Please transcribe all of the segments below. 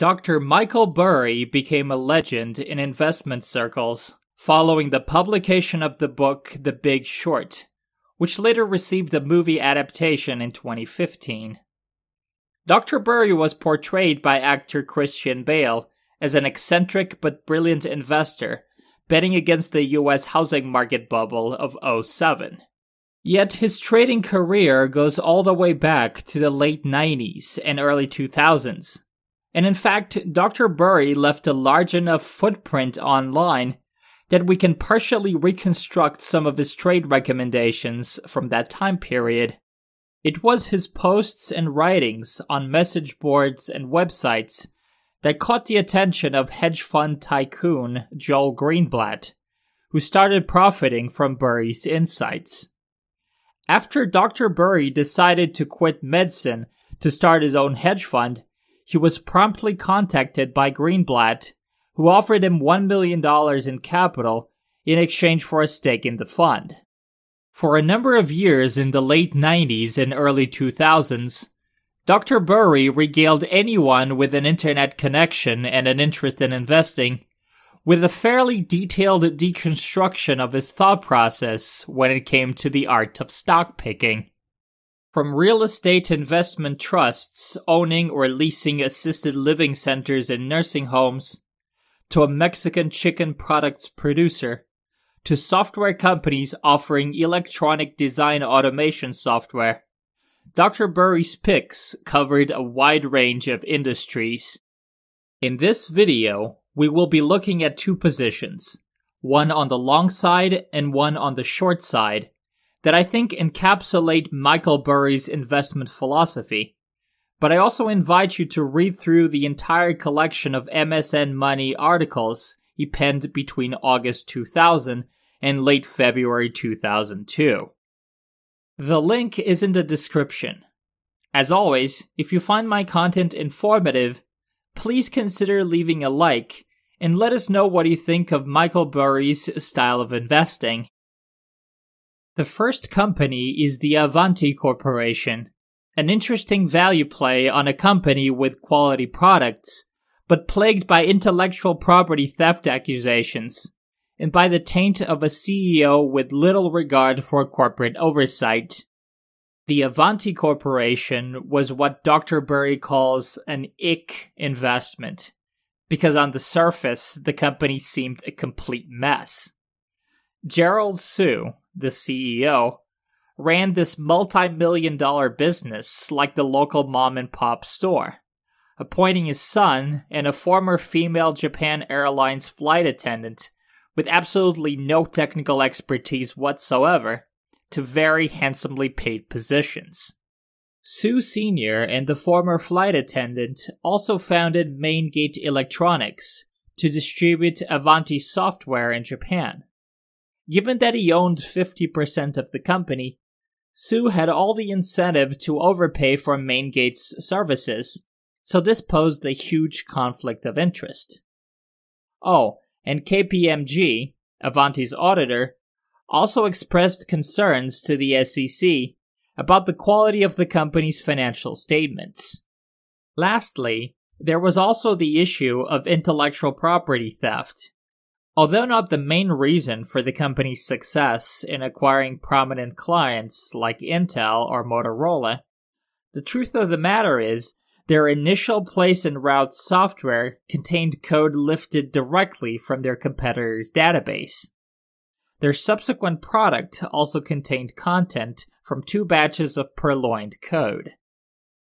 Dr. Michael Burry became a legend in investment circles following the publication of the book The Big Short, which later received a movie adaptation in 2015. Dr. Burry was portrayed by actor Christian Bale as an eccentric but brilliant investor, betting against the US housing market bubble of 2007. Yet his trading career goes all the way back to the late 90s and early 2000s. And in fact, Dr. Burry left a large enough footprint online that we can partially reconstruct some of his trade recommendations from that time period. It was his posts and writings on message boards and websites that caught the attention of hedge fund tycoon Joel Greenblatt, who started profiting from Burry's insights. After Dr. Burry decided to quit medicine to start his own hedge fund, he was promptly contacted by Greenblatt, who offered him $1 million in capital in exchange for a stake in the fund. For a number of years in the late 90s and early 2000s, Dr. Burry regaled anyone with an internet connection and an interest in investing with a fairly detailed deconstruction of his thought process when it came to the art of stock picking. From real estate investment trusts owning or leasing assisted living centers and nursing homes, to a Mexican chicken products producer, to software companies offering electronic design automation software, Dr. Burry's picks covered a wide range of industries. In this video, we will be looking at two positions, one on the long side and one on the short side, that I think encapsulate Michael Burry's investment philosophy, but I also invite you to read through the entire collection of MSN Money articles he penned between August 2000 and late February 2002. The link is in the description. As always, if you find my content informative, please consider leaving a like and let us know what you think of Michael Burry's style of investing. The first company is the Avant! Corporation, an interesting value play on a company with quality products, but plagued by intellectual property theft accusations, and by the taint of a CEO with little regard for corporate oversight. The Avant! Corporation was what Dr. Burry calls an ick investment, because on the surface, the company seemed a complete mess. Gerald Hsu, the CEO, ran this multi-million-dollar business like the local mom-and-pop store, appointing his son and a former female Japan Airlines flight attendant with absolutely no technical expertise whatsoever to very handsomely paid positions. Hsu Sr. and the former flight attendant also founded MainGate Electronics to distribute Avant! Software in Japan. Given that he owned 50% of the company, Hsu had all the incentive to overpay for MainGate's services, so this posed a huge conflict of interest. Oh, and KPMG, Avant's auditor, also expressed concerns to the SEC about the quality of the company's financial statements. Lastly, there was also the issue of intellectual property theft. Although not the main reason for the company's success in acquiring prominent clients like Intel or Motorola, the truth of the matter is their initial place and route software contained code lifted directly from their competitor's database. Their subsequent product also contained content from two batches of purloined code.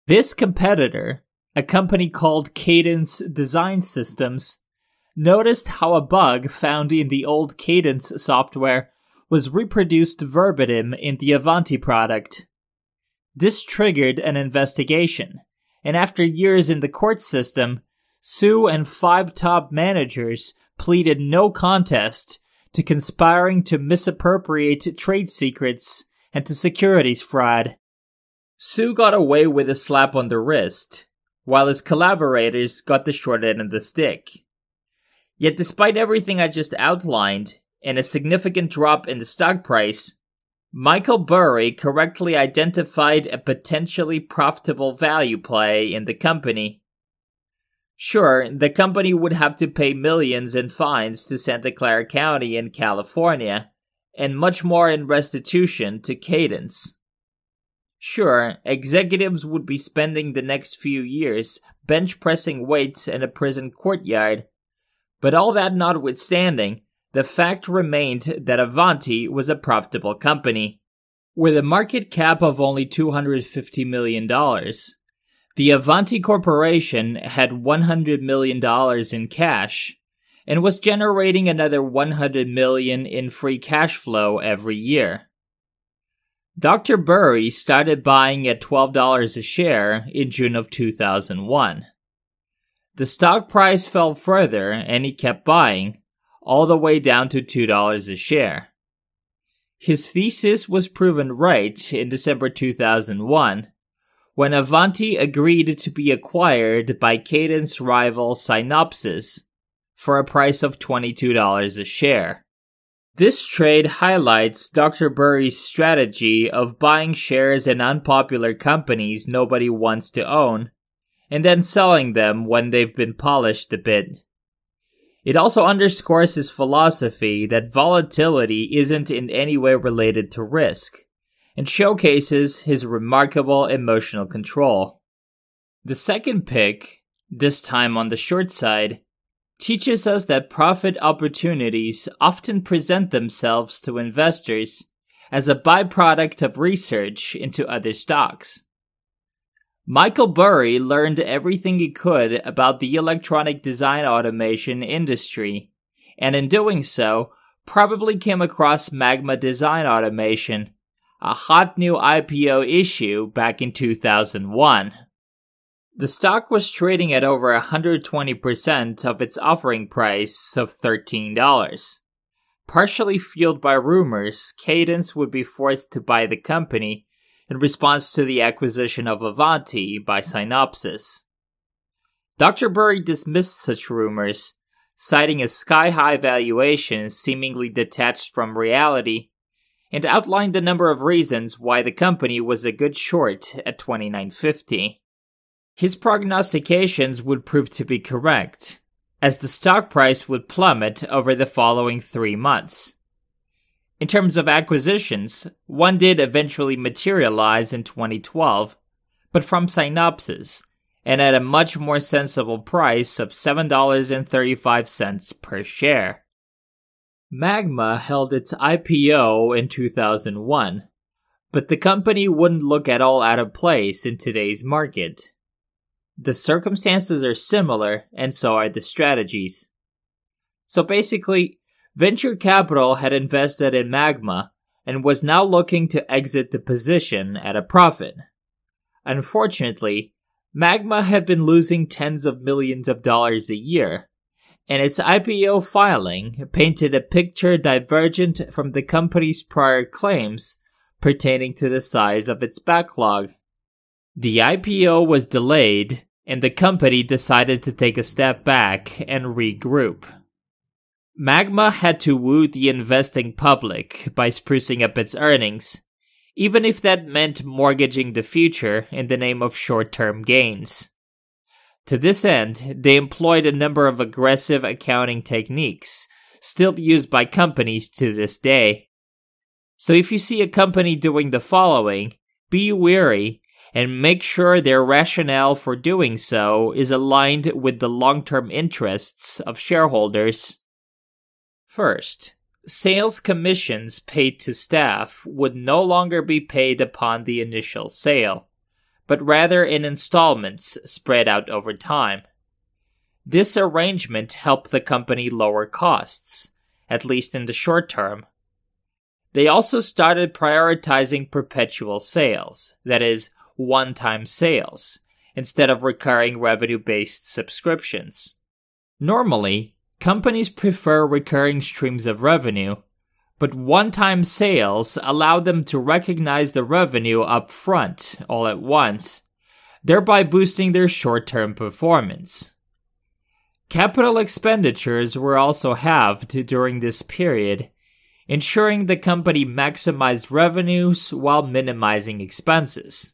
This competitor, a company called Cadence Design Systems, noticed how a bug found in the old Cadence software was reproduced verbatim in the Avant! product. This triggered an investigation, and after years in the court system, Hsu and five top managers pleaded no contest to conspiring to misappropriate trade secrets and to securities fraud. Hsu got away with a slap on the wrist, while his collaborators got the short end of the stick. Yet despite everything I just outlined, and a significant drop in the stock price, Michael Burry correctly identified a potentially profitable value play in the company. Sure, the company would have to pay millions in fines to Santa Clara County in California, and much more in restitution to Cadence. Sure, executives would be spending the next few years bench-pressing weights in a prison courtyard, but all that notwithstanding, the fact remained that Avanti was a profitable company. With a market cap of only $250 million, the Avanti Corporation had $100 million in cash and was generating another $100 million in free cash flow every year. Dr. Burry started buying at $12 a share in June of 2001. The stock price fell further and he kept buying, all the way down to $2 a share. His thesis was proven right in December 2001, when Avanti agreed to be acquired by Cadence rival Synopsys for a price of $22 a share. This trade highlights Dr. Burry's strategy of buying shares in unpopular companies nobody wants to own, and then selling them when they've been polished a bit. It also underscores his philosophy that volatility isn't in any way related to risk, and showcases his remarkable emotional control. The second pick, this time on the short side, teaches us that profit opportunities often present themselves to investors as a byproduct of research into other stocks. Michael Burry learned everything he could about the electronic design automation industry, and in doing so, probably came across Magma Design Automation, a hot new IPO issue back in 2001. The stock was trading at over 120% of its offering price of $13. Partially fueled by rumors, Cadence would be forced to buy the company in response to the acquisition of Avanti by Synopsys. Dr. Burry dismissed such rumors, citing a sky-high valuation seemingly detached from reality, and outlined the number of reasons why the company was a good short at $29.50. His prognostications would prove to be correct, as the stock price would plummet over the following 3 months. In terms of acquisitions, one did eventually materialize in 2012, but from Synopsys, and at a much more sensible price of $7.35 per share. Magma held its IPO in 2001, but the company wouldn't look at all out of place in today's market. The circumstances are similar, and so are the strategies. So basically, venture capital had invested in Magma and was now looking to exit the position at a profit. Unfortunately, Magma had been losing tens of millions of dollars a year, and its IPO filing painted a picture divergent from the company's prior claims pertaining to the size of its backlog. The IPO was delayed, and the company decided to take a step back and regroup. Magma had to woo the investing public by sprucing up its earnings, even if that meant mortgaging the future in the name of short-term gains. To this end, they employed a number of aggressive accounting techniques, still used by companies to this day. So if you see a company doing the following, be wary, and make sure their rationale for doing so is aligned with the long-term interests of shareholders. First, sales commissions paid to staff would no longer be paid upon the initial sale, but rather in installments spread out over time. This arrangement helped the company lower costs, at least in the short term. They also started prioritizing perpetual sales, that is, one-time sales, instead of recurring revenue-based subscriptions. Normally, companies prefer recurring streams of revenue, but one-time sales allow them to recognize the revenue up front all at once, thereby boosting their short-term performance. Capital expenditures were also halved during this period, ensuring the company maximized revenues while minimizing expenses.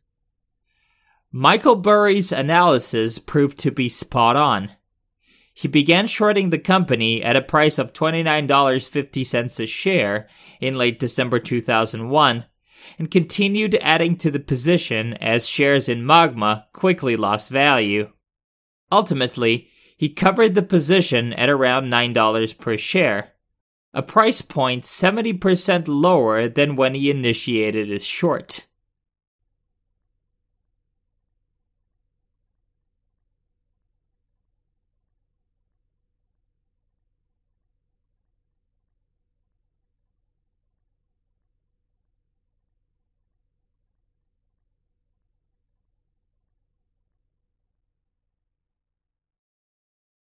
Michael Burry's analysis proved to be spot on. He began shorting the company at a price of $29.50 a share in late December 2001, and continued adding to the position as shares in Magma quickly lost value. Ultimately, he covered the position at around $9 per share, a price point 70% lower than when he initiated his short.